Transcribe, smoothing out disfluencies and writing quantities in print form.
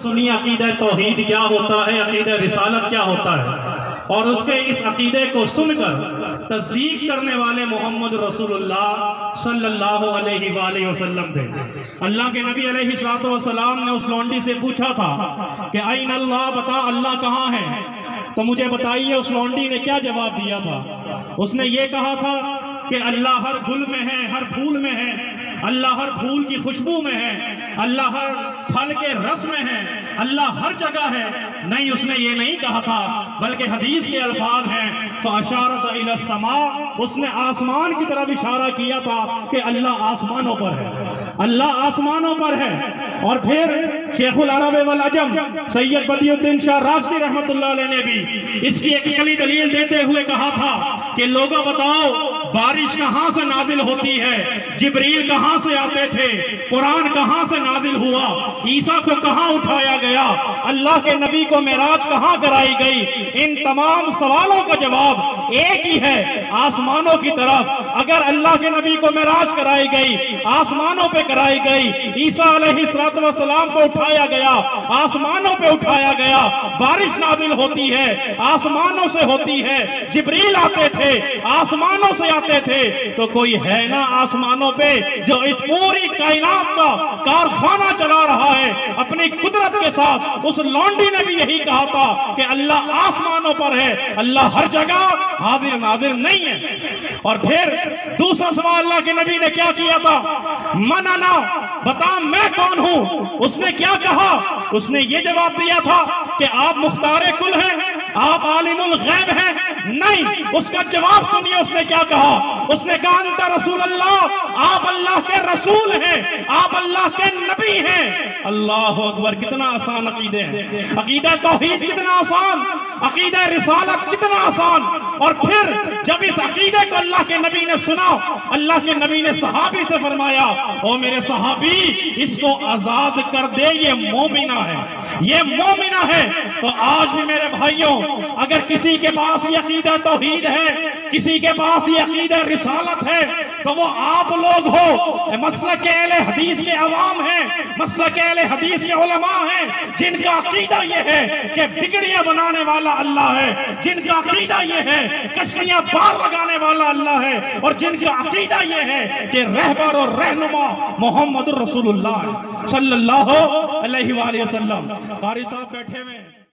सुनी अकीदा तौहीद क्या होता है, अकीदा रिसालत क्या होता है, और उसके इस अकीदे को सुनकर तस्दीक करने वाले मोहम्मद रसूलुल्लाह सल्लल्लाहु अलैहि वसल्लम थे। अल्लाह के नबी अलैहिस्सलाम ने उस लौंडी से पूछा था कि आइन अल्लाह, बता अल्लाह कहाँ है, तो मुझे बताइए उस लौंडी ने क्या जवाब दिया था। उसने ये कहा था कि अल्लाह हर गुल में है, हर फूल में है, अल्लाह हर फूल की खुशबू में है, अल्लाह हर फल के रस में है, अल्लाह हर जगह है। नहीं, उसने ये नहीं कहा था, बल्कि हदीस के अल्फाज हैं फ़अशारत इला समा, उसने आसमान की तरफ इशारा किया था कि अल्लाह आसमानों पर है, अल्लाह आसमानों पर है। और फिर शेखुल अरब वल अजम सैयद बदीउद्दीन शाह राज़ी रहमतुल्लाह अलैह ने भी इसकी एक अकली दलील देते हुए कहा था कि लोगों बताओ, बारिश कहाँ से नाजिल होती है, जिब्रील कहाँ से आते थे, कुरान कहाँ से नाजिल हुआ, ईसा को कहाँ उठाया गया, अल्लाह के नबी को मेराज कहाँ कराई गई। इन तमाम सवालों का जवाब एक ही है, आसमानों की तरफ। अगर अल्लाह के नबी को मेराज कराई गई, आसमानों पे कराई गई, ईसा अलैहिस्सलाम को उठाया गया, आसमानों पे उठाया गया, बारिश नाजिल होती है, आसमानों से होती है, जिब्रील आते थे, आसमानों से थे, तो कोई है ना आसमानों पे जो इस पूरी कायनात का कारखाना चला रहा है अपनी कुदरत के साथ। उस लौंडी ने भी यही कहा था कि अल्लाह आसमानों पर है, अल्लाह हर जगह हाजिर नाजिर नहीं है। और फिर दूसरा सवाल अल्लाह के नबी ने क्या किया था, मना ना, बता मैं कौन हूं, उसने क्या कहा, उसने ये जवाब दिया था कि आप मुख्तारे कुल हैं, आप आलिमुल गैब हैं। नहीं, उसका जवाब सुनिए, उसने क्या कहा, उसने कहा अंत रसूलुल्लाह, आप अल्लाह के रसूल हैं, आप अल्लाह के नबी हैं। अल्लाहू अकबर, कितना आसान अकीदे हैं। अकीदा तौहीद कितना आसान, अकीदा रिसालत कितना आसान। और फिर जब इस अकीदे को अल्लाह के नबी ने सुना, अल्लाह के नबी ने सहाबी से फरमाया, ओ मेरे सहाबी, इसको आजाद कर दे, ये मोमिना है, ये मोमिना है। तो आज भी मेरे भाइयों, अगर किसी के पास ये अकीदा तौहीद है, किसी के पास ये अकीदा रिसालत है, तो वो आप लोग हो, मसलक अहले हदीस के अवाम हैं, मसलक अहले हदीस के उलमा हैं, जिनका अकीदा ये है कि बिगड़ियां बनाने वाला अल्लाह है, जिनका अकीदा ये है कश्तियां पार लगाने वाला अल्लाह है, और जिनका अकीदा ये है कि रहबर और रहनुमा मोहम्मद रसूलुल्लाह सल्लल्लाहु अलैहि वसल्लम। कारी साहब बैठे हुए हैं।